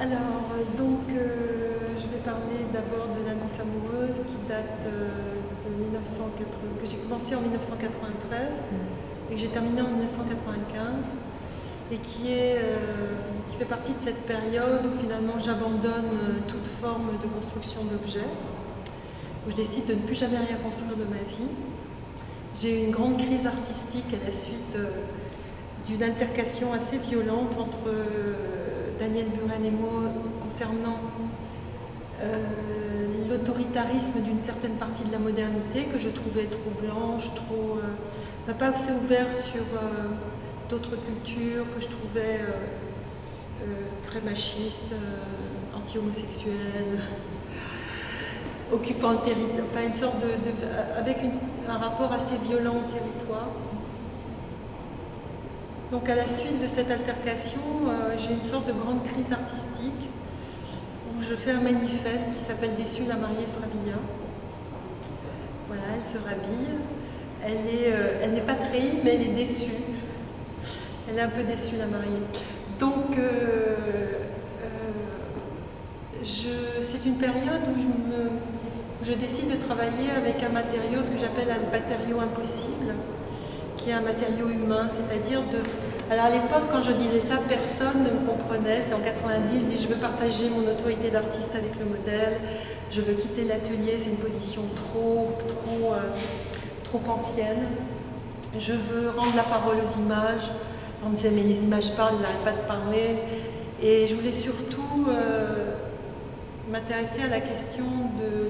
Alors, je vais parler d'abord de L'Annonce amoureuse qui date de 1980, que j'ai commencé en 1993 et que j'ai terminé en 1995, et qui fait partie de cette période où finalement j'abandonne toute forme de construction d'objets, où je décide de ne plus jamais rien construire de ma vie. J'ai eu une grande crise artistique à la suite d'une altercation assez violente entre Daniel Buren et moi concernant l'autoritarisme d'une certaine partie de la modernité que je trouvais trop blanche, trop... enfin, pas assez ouvert sur d'autres cultures, que je trouvais très machiste, anti-homosexuelle, occupant le territoire, enfin une sorte avec un rapport assez violent au territoire. Donc à la suite de cette altercation, j'ai une sorte de grande crise artistique où je fais un manifeste qui s'appelle « Déçue, la mariée se rabilla ». Voilà, elle se rhabille. Elle n'est pas trahie, mais elle est déçue. Elle est un peu déçue, la mariée. Donc, c'est une période où je décide de travailler avec un matériau, ce que j'appelle un matériau impossible, qui est un matériau humain, c'est-à-dire de... Alors à l'époque, quand je disais ça, personne ne me comprenait, c'était en 90, je dis je veux partager mon autorité d'artiste avec le modèle, je veux quitter l'atelier, c'est une position trop ancienne, je veux rendre la parole aux images. On me disait mais les images parlent, elles n'arrêtent pas de parler, et je voulais surtout m'intéresser à la question de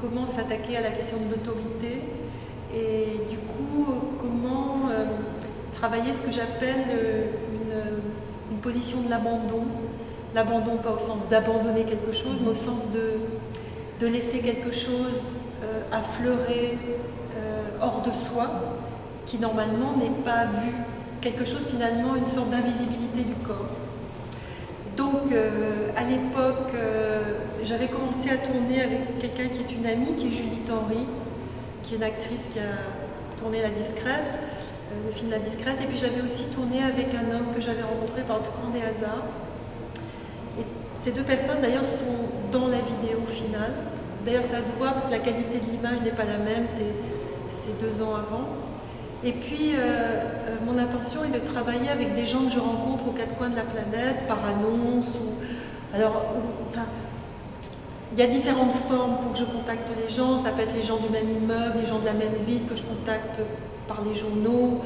comment s'attaquer à la question de l'autorité, et du coup comment travailler ce que j'appelle une position de l'abandon. L'abandon pas au sens d'abandonner quelque chose, mais au sens de laisser quelque chose affleurer hors de soi, qui normalement n'est pas vu. Quelque chose finalement, une sorte d'invisibilité du corps. Donc à l'époque, j'avais commencé à tourner avec quelqu'un qui est une amie, qui est Judith Henry, qui est une actrice qui a tourné La discrète, le film La discrète, et puis j'avais aussi tourné avec un homme que j'avais rencontré par le plus grand des hasards. Et ces deux personnes d'ailleurs sont dans la vidéo finale. D'ailleurs ça se voit parce que la qualité de l'image n'est pas la même, c'est 2 ans avant. Et puis mon intention est de travailler avec des gens que je rencontre aux 4 coins de la planète, par annonce, ou... Alors, enfin, il y a différentes formes pour que je contacte les gens, ça peut être les gens du même immeuble, les gens de la même ville que je contacte par les journaux,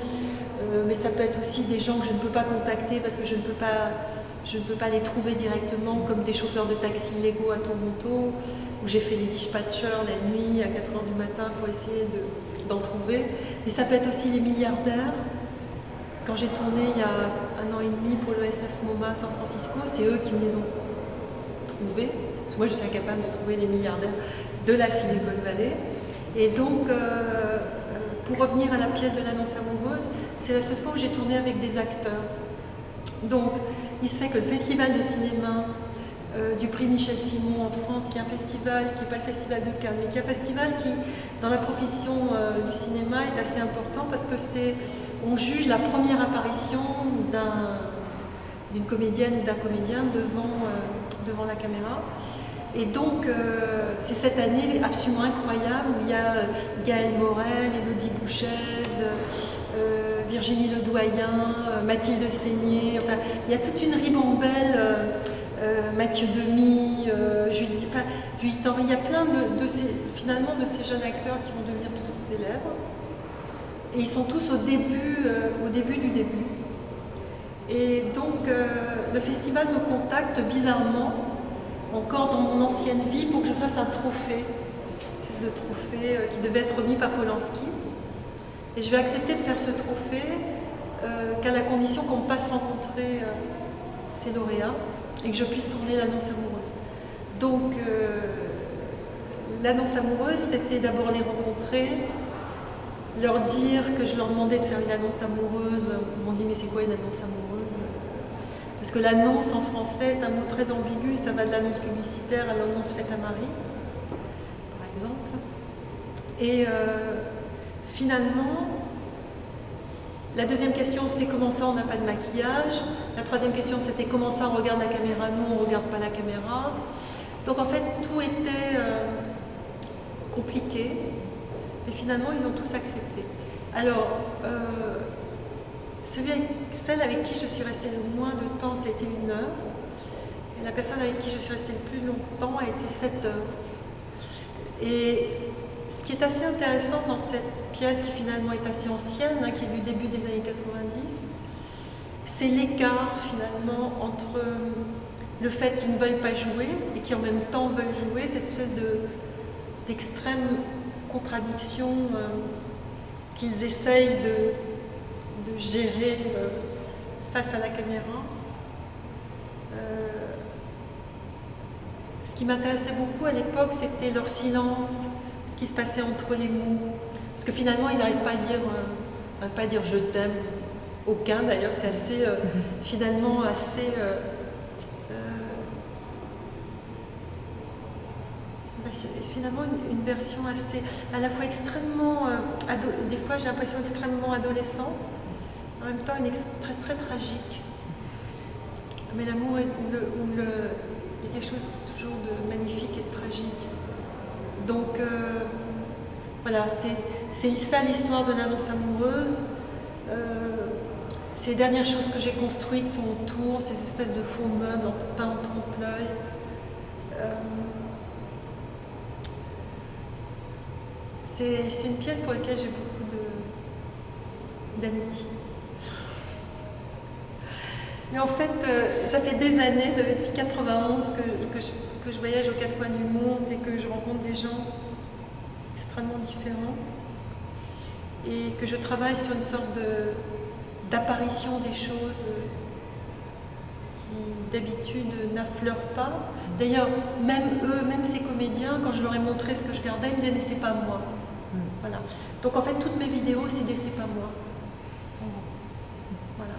mais ça peut être aussi des gens que je ne peux pas contacter parce que je ne peux pas les trouver directement, comme des chauffeurs de taxi illégaux à Toronto, où j'ai fait les dispatchers la nuit à 4 h du matin pour essayer d'en trouver. Mais ça peut être aussi les milliardaires. Quand j'ai tourné il y a 1 an et demi pour le SF MoMA à San Francisco, c'est eux qui me les ont trouvés. Parce que moi, je suis incapable de trouver des milliardaires de la Silicon Valley. Et donc, pour revenir à la pièce de L'Annonce amoureuse, c'est la seule fois où j'ai tourné avec des acteurs. Donc, il se fait que le festival de cinéma du Prix Michel Simon en France, qui est un festival, qui n'est pas le festival de Cannes, mais qui est un festival qui, dans la profession du cinéma, est assez important parce que on juge la première apparition d'une comédienne ou d'un comédien devant la caméra. Et donc, c'est cette année absolument incroyable où il y a Gaël Morel, Élodie Bouchez, Virginie Ledoyen, Mathilde Seigner, enfin, il y a toute une ribambelle, Mathieu Demi, Judith, enfin, Judith Henry, il y a plein de ces jeunes acteurs qui vont devenir tous célèbres. Et ils sont tous au début du début. Et donc, le festival me contacte bizarrement, encore dans mon ancienne vie, pour que je fasse un trophée, une espèce de trophée qui devait être remis par Polanski. Et je vais accepter de faire ce trophée qu'à la condition qu'on me fasse rencontrer ces lauréats et que je puisse tourner L'Annonce amoureuse. Donc, L'Annonce amoureuse, c'était d'abord les rencontrer, leur dire que je leur demandais de faire une annonce amoureuse. Ils m'ont dit mais c'est quoi une annonce amoureuse? Parce que l'annonce en français est un mot très ambigu, ça va de l'annonce publicitaire à l'annonce faite à Marie, par exemple. Et finalement, La deuxième question, c'est comment ça on n'a pas de maquillage. La troisième question, c'était comment ça on regarde la caméra, nous on ne regarde pas la caméra. Donc en fait, tout était compliqué, mais finalement ils ont tous accepté. Alors, celle avec qui je suis restée le moins de temps, ça a été 1 heure. Et la personne avec qui je suis restée le plus longtemps a été 7 heures. Et ce qui est assez intéressant dans cette pièce, qui finalement est assez ancienne, hein, qui est du début des années 90, c'est l'écart finalement entre le fait qu'ils ne veulent pas jouer et qui en même temps veulent jouer, cette espèce d'extrême contradiction qu'ils essayent de gérer face à la caméra. Ce qui m'intéressait beaucoup à l'époque, c'était leur silence, ce qui se passait entre les mots. Parce que finalement, ils n'arrivent pas à dire, « je t'aime », aucun d'ailleurs, c'est assez, finalement assez... finalement une version assez, à la fois extrêmement, des fois j'ai l'impression extrêmement adolescent, en même temps une très très tragique. Mais l'amour, il y a quelque chose toujours de magnifique et de tragique. Donc voilà, c'est ça l'histoire de l'annonce amoureuse. Ces dernières choses que j'ai construites sont autour, ces espèces de faux meubles peints en trompe-l'œil. C'est une pièce pour laquelle j'ai beaucoup d'amitié. Mais en fait, ça fait des années, ça fait depuis 91 que je voyage aux quatre coins du monde et que je rencontre des gens extrêmement différents et que je travaille sur une sorte d'apparition des choses qui d'habitude n'affleurent pas. D'ailleurs, même eux, même ces comédiens, quand je leur ai montré ce que je gardais, ils me disaient « mais c'est pas moi ». Voilà. Donc en fait, toutes mes vidéos, c'est des « c'est pas moi ». Voilà.